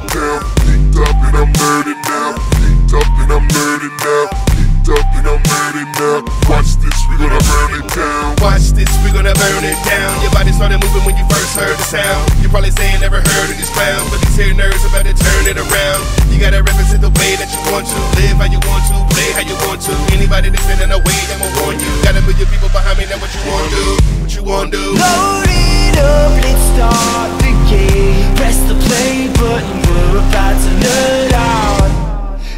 it now. Geeked up and I'm nerding now. Geeked up and I'm nerding now. Geeked up and I'm nerding now. Watch this, we gonna burn it down. Watch this, we gonna burn it down. Your body started moving when you first heard the sound. You probably saying never heard of this clown, but these here nerds about to turn it around. You gotta represent the way that you want to. Live how you want to, play how you want to. Anybody that's been in a way, I'ma warn you. Gotta put your people behind me, now what you wanna do, what you wanna do. Load it up, let's start the game. Press the play button, we're about to nerd out.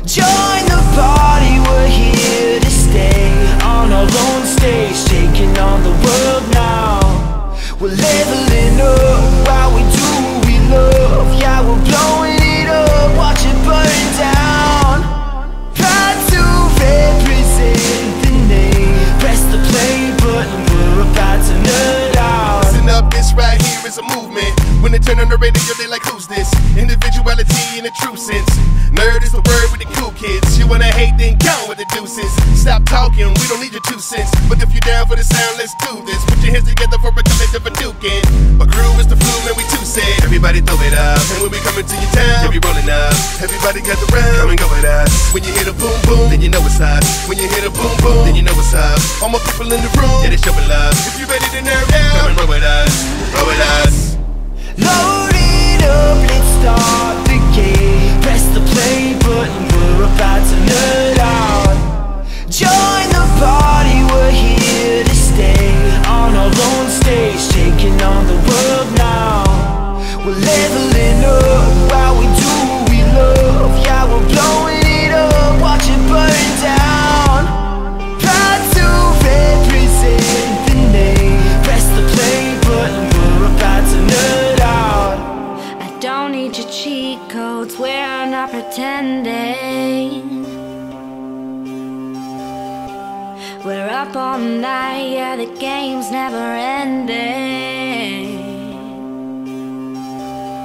Join the party, we're here to stay. On our own stage, taking on the world now. We're leveling up while we do what we love. Yeah, we're blowing it up, watch it burn down. Proud to represent the name. Press the play button, we're about to nerd out. Listen up, this right here is a movement. When they turn on the radio, they like, who's this? Individuality in the true sense. Nerd is the word with the cool kids. You wanna hate, then count with the deuces. Stop talking, we don't need your 2 cents. But if you're down for the sound, let's do this. Put your hands together for a collective duking. But crew is the flu and we too set. Everybody throw it up, and when we coming to your town, you'll be rolling up. Everybody got the round, come and go with us. When you hear the boom boom, then you know it's us. When you hear the boom boom, then you know it's up. All my people in the room, yeah, they showing love. If you ready to nerd out, come and roll with us, roll with us. Load it up, let's start the game. Press the play button, we're about to nerd out. Join the party, we're here to stay. On our own stage, taking on the world now. We're leveling up while we do what we love. Yeah, we're blowing it up, watch it burn down. Proud to represent the name. Press the play button, we're about to nerd out. Don't need your cheat codes, we're not pretending. We're up all night, yeah, the game's never ending.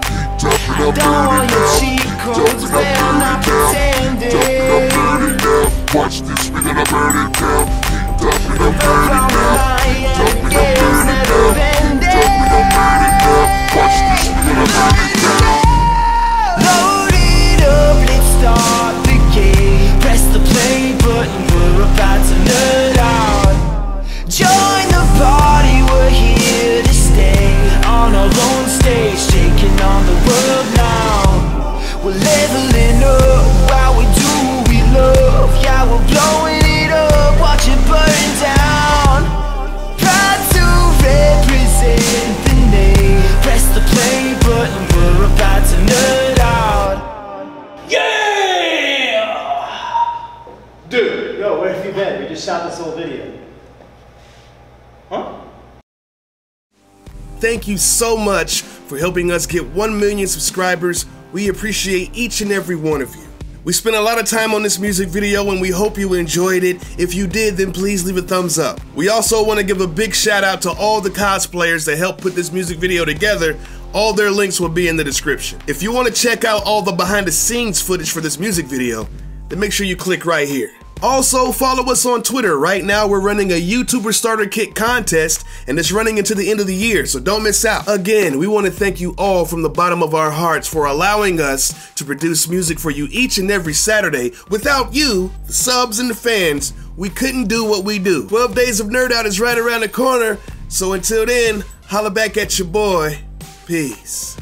I don't want your cheat codes, we're not pretending. Watch this, we're gonna burn it down. We're up all night, yeah, the game's never ending. Watch this, we're gonna burn it down. Load it up, let's start the game. Press the play button, we're about to nerd out. Join the party, we're here to stay. On our own stage, taking on the world now. We're leveling up while we do what we love. Yeah, we're blowing it up, watch it burn down. Proud to represent the name. Press the play button, we're about to nerd out. Yeah! Dude! Yo, where have you been? We just shot this whole video. Huh? Thank you so much for helping us get 1 million subscribers. We appreciate each and every one of you. We spent a lot of time on this music video and we hope you enjoyed it. If you did, then please leave a thumbs up. We also want to give a big shout out to all the cosplayers that helped put this music video together. All their links will be in the description. If you want to check out all the behind the scenes footage for this music video, then make sure you click right here. Also, follow us on Twitter. Right now, we're running a YouTuber Starter Kit contest, and it's running into the end of the year, so don't miss out. Again, we want to thank you all from the bottom of our hearts for allowing us to produce music for you each and every Saturday. Without you, the subs and the fans, we couldn't do what we do. 12 Days of Nerd Out is right around the corner, so until then, holla back at your boy. Peace.